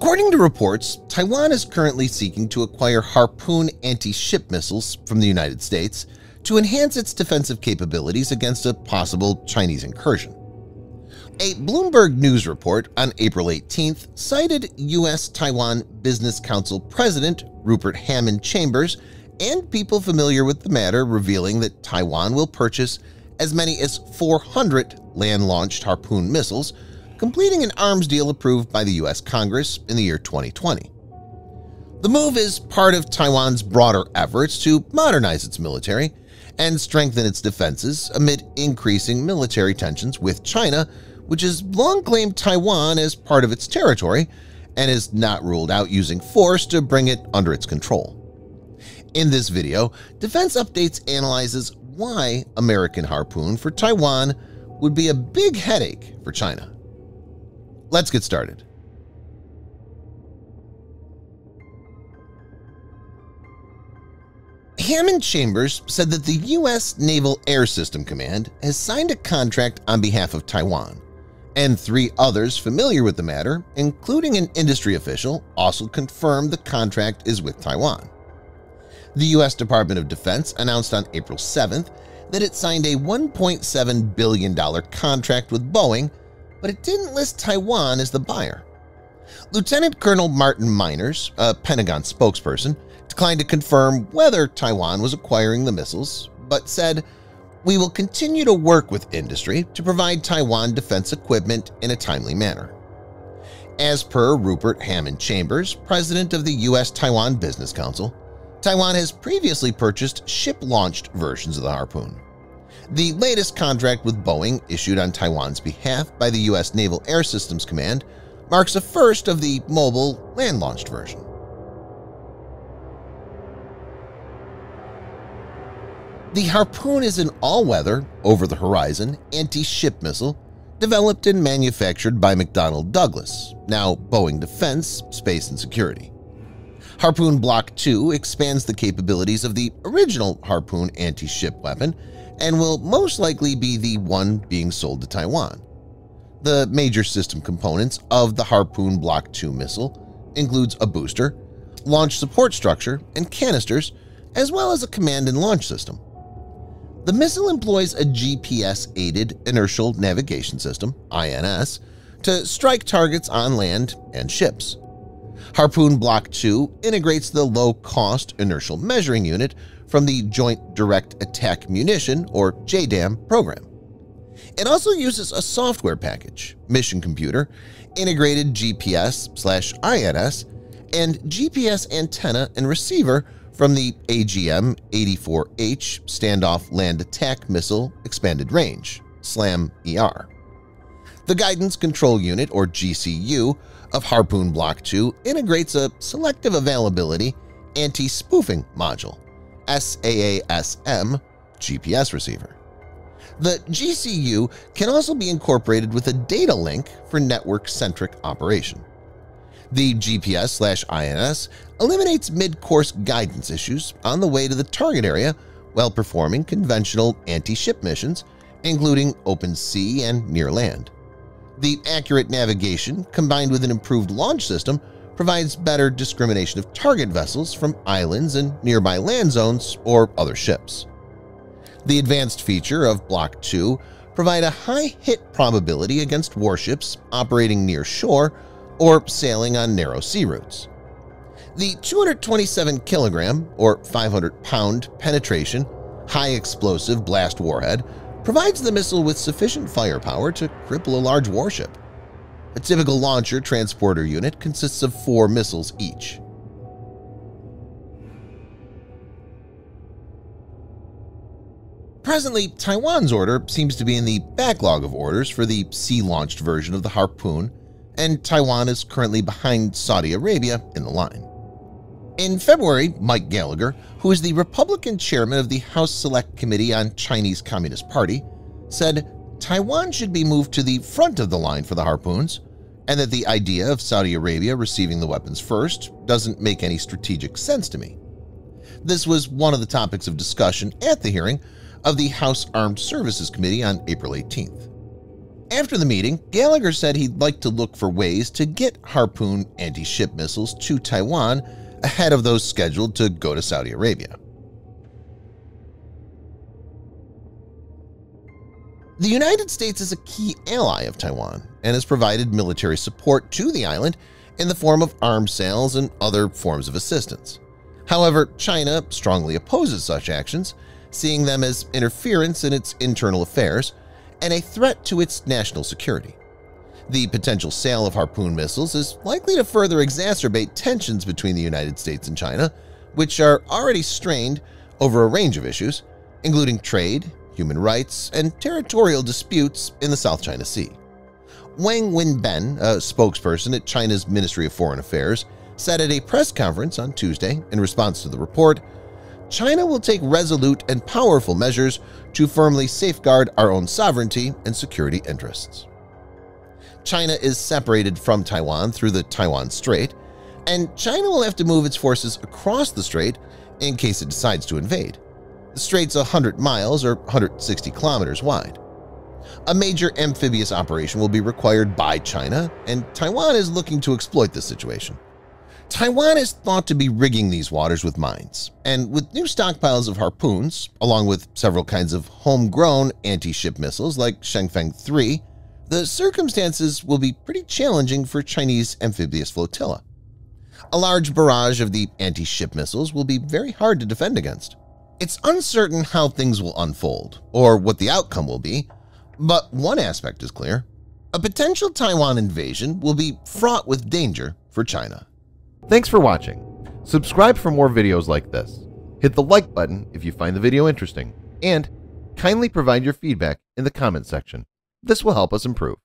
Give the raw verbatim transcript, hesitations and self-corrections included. According to reports, Taiwan is currently seeking to acquire Harpoon anti-ship missiles from the United States to enhance its defensive capabilities against a possible Chinese incursion. A Bloomberg News report on April eighteenth cited U S-Taiwan Business Council President Rupert Hammond-Chambers and people familiar with the matter revealing that Taiwan will purchase as many as four hundred land-launched Harpoon missiles, completing an arms deal approved by the U S Congress in the year twenty twenty. The move is part of Taiwan's broader efforts to modernize its military and strengthen its defenses amid increasing military tensions with China, which has long claimed Taiwan as part of its territory and has not ruled out using force to bring it under its control. In this video, Defense Updates analyzes why American Harpoon for Taiwan would be a big headache for China. Let's get started. Hammond-Chambers said that the U S Naval Air System Command has signed a contract on behalf of Taiwan, and three others familiar with the matter, including an industry official, also confirmed the contract is with Taiwan. The U S Department of Defense announced on April seventh that it signed a one point seven billion dollar contract with Boeing, but it didn't list Taiwan as the buyer. Lieutenant Colonel Martin Miners, a Pentagon spokesperson, declined to confirm whether Taiwan was acquiring the missiles, but said, "We will continue to work with industry to provide Taiwan defense equipment in a timely manner." As per Rupert Hammond-Chambers, president of the U S-Taiwan Business Council, Taiwan has previously purchased ship-launched versions of the Harpoon. The latest contract with Boeing, issued on Taiwan's behalf by the U S Naval Air Systems Command, marks a first of the mobile, land-launched version. The Harpoon is an all-weather, over-the-horizon, anti-ship missile developed and manufactured by McDonnell Douglas, now Boeing Defense, Space and Security. Harpoon Block two expands the capabilities of the original Harpoon anti-ship weapon and will most likely be the one being sold to Taiwan. The major system components of the Harpoon Block two missile includes a booster, launch support structure, and canisters, as well as a command and launch system. The missile employs a G P S-aided inertial navigation system (I N S) to strike targets on land and ships. Harpoon Block two integrates the low-cost inertial measuring unit from the Joint Direct Attack Munition, or J D A M, program. It also uses a software package, mission computer, integrated G P S slash I N S, and G P S antenna and receiver from the A G M eighty-four H Standoff Land Attack Missile Expanded Range, SLAM E R. The Guidance Control Unit, or G C U, of Harpoon Block two integrates a Selective Availability Anti-Spoofing Module, S A A S M, G P S receiver. The G C U can also be incorporated with a data link for network-centric operation. The G P S slash I N S eliminates mid-course guidance issues on the way to the target area while performing conventional anti-ship missions, including open sea and near land. The accurate navigation, combined with an improved launch system, provides better discrimination of target vessels from islands and nearby land zones or other ships. The advanced feature of Block two provide a high hit probability against warships operating near shore or sailing on narrow sea routes. The two hundred twenty-seven kilogram or five hundred pound penetration high explosive blast warhead provides the missile with sufficient firepower to cripple a large warship. A typical launcher transporter unit consists of four missiles each. Presently, Taiwan's order seems to be in the backlog of orders for the sea-launched version of the Harpoon, and Taiwan is currently behind Saudi Arabia in the line. In February, Mike Gallagher, who is the Republican chairman of the House Select Committee on Chinese Communist Party, said Taiwan should be moved to the front of the line for the Harpoons, and that the idea of Saudi Arabia receiving the weapons first doesn't make any strategic sense to me. This was one of the topics of discussion at the hearing of the House Armed Services Committee on April eighteenth. After the meeting, Gallagher said he'd like to look for ways to get Harpoon anti-ship missiles to Taiwan ahead of those scheduled to go to Saudi Arabia. The United States is a key ally of Taiwan and has provided military support to the island in the form of arms sales and other forms of assistance. However, China strongly opposes such actions, seeing them as interference in its internal affairs and a threat to its national security. The potential sale of Harpoon missiles is likely to further exacerbate tensions between the United States and China, which are already strained over a range of issues, including trade, human rights, and territorial disputes in the South China Sea. Wang Winben, a spokesperson at China's Ministry of Foreign Affairs, said at a press conference on Tuesday in response to the report, "China will take resolute and powerful measures to firmly safeguard our own sovereignty and security interests." China is separated from Taiwan through the Taiwan Strait, and China will have to move its forces across the strait in case it decides to invade. The strait's one hundred miles or one hundred sixty kilometers wide. A major amphibious operation will be required by China, and Taiwan is looking to exploit this situation. Taiwan is thought to be rigging these waters with mines, and with new stockpiles of Harpoons, along with several kinds of homegrown anti-ship missiles like Shengfeng three, the circumstances will be pretty challenging for Chinese amphibious flotilla. A large barrage of the anti-ship missiles will be very hard to defend against. It's uncertain how things will unfold or what the outcome will be, but one aspect is clear: a potential Taiwan invasion will be fraught with danger for China. Thanks for watching. Subscribe for more videos like this. Hit the like button if you find the video interesting, and kindly provide your feedback in the comment section. This will help us improve.